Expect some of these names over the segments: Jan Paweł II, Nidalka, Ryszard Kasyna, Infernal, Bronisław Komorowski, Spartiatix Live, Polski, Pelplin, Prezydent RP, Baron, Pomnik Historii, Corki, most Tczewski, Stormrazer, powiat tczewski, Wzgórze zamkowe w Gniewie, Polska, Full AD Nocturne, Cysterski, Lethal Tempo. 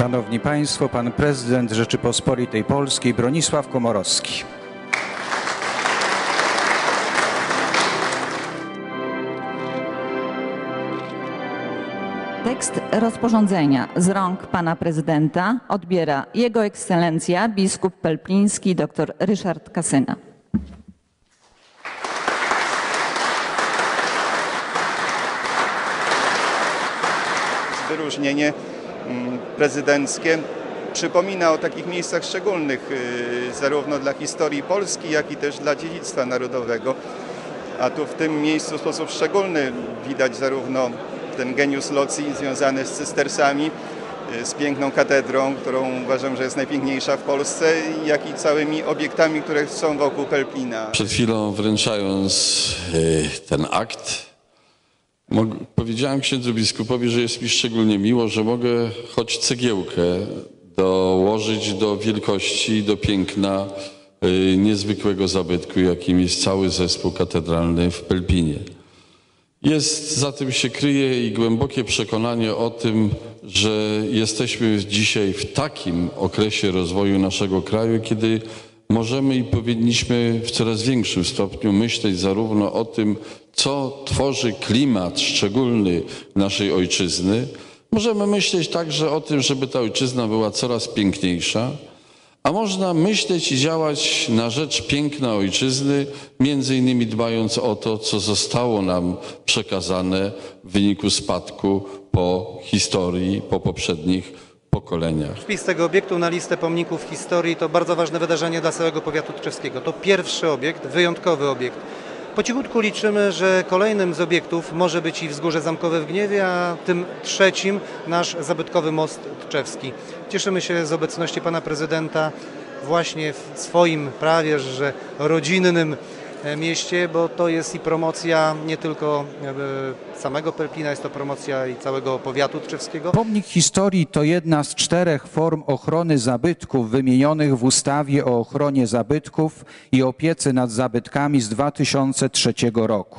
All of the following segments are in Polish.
Szanowni Państwo, Pan Prezydent Rzeczypospolitej Polskiej Bronisław Komorowski. Tekst rozporządzenia z rąk Pana Prezydenta odbiera Jego Ekscelencja biskup pelpliński dr Ryszard Kasyna. Wyróżnienie prezydenckie przypomina o takich miejscach szczególnych zarówno dla historii Polski, jak i też dla dziedzictwa narodowego. A tu w tym miejscu w sposób szczególny widać zarówno ten genius loci związany z cystersami, z piękną katedrą, którą uważam, że jest najpiękniejsza w Polsce, jak i całymi obiektami, które są wokół Pelplina. Przed chwilą wręczając ten akt, powiedziałem księdzu biskupowi, że jest mi szczególnie miło, że mogę choć cegiełkę dołożyć do wielkości i do piękna niezwykłego zabytku, jakim jest cały zespół katedralny w Pelplinie. Za tym się kryje i głębokie przekonanie o tym, że jesteśmy dzisiaj w takim okresie rozwoju naszego kraju, kiedy możemy i powinniśmy w coraz większym stopniu myśleć zarówno o tym, co tworzy klimat szczególny naszej ojczyzny. Możemy myśleć także o tym, żeby ta ojczyzna była coraz piękniejsza, a można myśleć i działać na rzecz piękna ojczyzny, między innymi dbając o to, co zostało nam przekazane w wyniku spadku po historii, po poprzednich pokoleniach. Wpis tego obiektu na listę pomników historii to bardzo ważne wydarzenie dla całego powiatu tczewskiego. To pierwszy obiekt, wyjątkowy obiekt. Po cichutku liczymy, że kolejnym z obiektów może być i Wzgórze zamkowe w Gniewie, a tym trzecim nasz zabytkowy most Tczewski. Cieszymy się z obecności Pana Prezydenta właśnie w swoim prawie że rodzinnym mieście, bo to jest i promocja nie tylko samego Pelplina, jest to promocja i całego powiatu tczewskiego. Pomnik historii to jedna z 4 form ochrony zabytków wymienionych w ustawie o ochronie zabytków i opiece nad zabytkami z 2003 roku.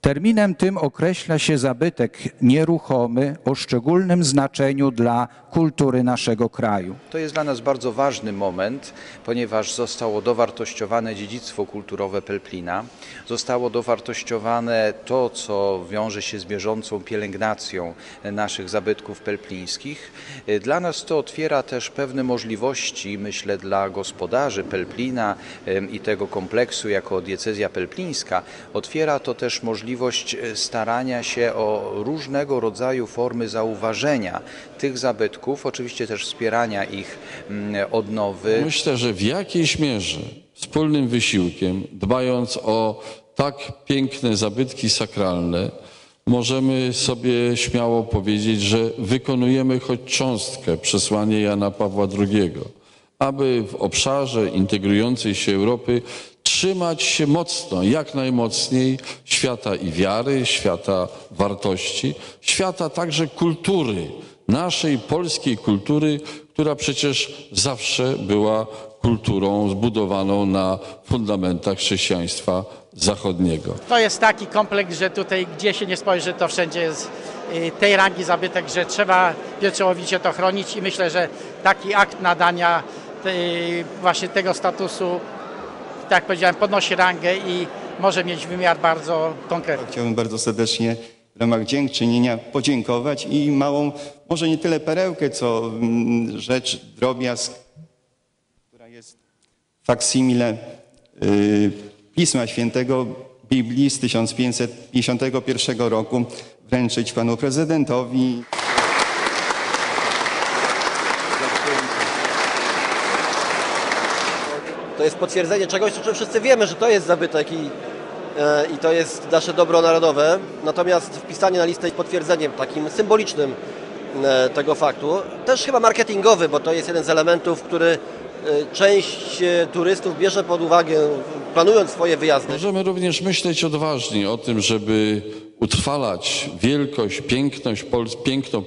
Terminem tym określa się zabytek nieruchomy o szczególnym znaczeniu dla kultury naszego kraju. To jest dla nas bardzo ważny moment, ponieważ zostało dowartościowane dziedzictwo kulturowe Pelplina, zostało dowartościowane to, co wiąże się z bieżącą pielęgnacją naszych zabytków pelplińskich. Dla nas to otwiera też pewne możliwości, myślę, dla gospodarzy Pelplina i tego kompleksu jako diecezja pelplińska. Otwiera to też możliwość starania się o różnego rodzaju formy zauważenia tych zabytków, oczywiście też wspierania ich odnowy. Myślę, że w jakiejś mierze wspólnym wysiłkiem, dbając o tak piękne zabytki sakralne, możemy sobie śmiało powiedzieć, że wykonujemy choć cząstkę przesłania Jana Pawła II, aby w obszarze integrującej się Europy trzymać się mocno, jak najmocniej świata i wiary, świata wartości, świata także kultury, naszej polskiej kultury, która przecież zawsze była kulturą zbudowaną na fundamentach chrześcijaństwa zachodniego. To jest taki kompleks, że tutaj gdzie się nie spojrzy, to wszędzie jest tej rangi zabytek, że trzeba pieczołowicie to chronić i myślę, że taki akt nadania właśnie tego statusu, tak jak powiedziałem, podnosi rangę i może mieć wymiar bardzo konkretny. Chciałbym bardzo serdecznie w ramach dziękczynienia podziękować i małą, może nie tyle perełkę, co rzecz, drobiazg, która jest faksimile Pisma Świętego Biblii z 1551 roku wręczyć Panu Prezydentowi. To jest potwierdzenie czegoś, o czym wszyscy wiemy, że to jest zabytek i to jest nasze dobro narodowe. Natomiast wpisanie na listę jest potwierdzeniem takim symbolicznym tego faktu. Też chyba marketingowy, bo to jest jeden z elementów, który część turystów bierze pod uwagę, planując swoje wyjazdy. Możemy również myśleć odważnie o tym, żeby utrwalać wielkość, piękno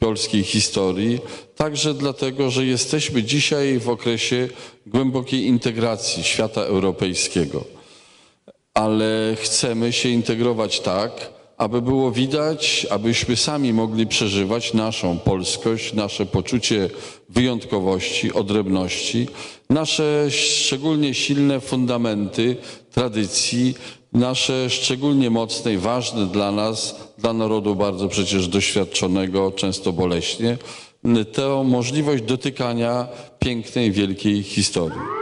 polskiej historii, także dlatego, że jesteśmy dzisiaj w okresie głębokiej integracji świata europejskiego. Ale chcemy się integrować tak, aby było widać, abyśmy sami mogli przeżywać naszą polskość, nasze poczucie wyjątkowości, odrębności, nasze szczególnie silne fundamenty tradycji, nasze szczególnie mocne i ważne dla nas, dla narodu bardzo przecież doświadczonego, często boleśnie, tę możliwość dotykania pięknej, wielkiej historii.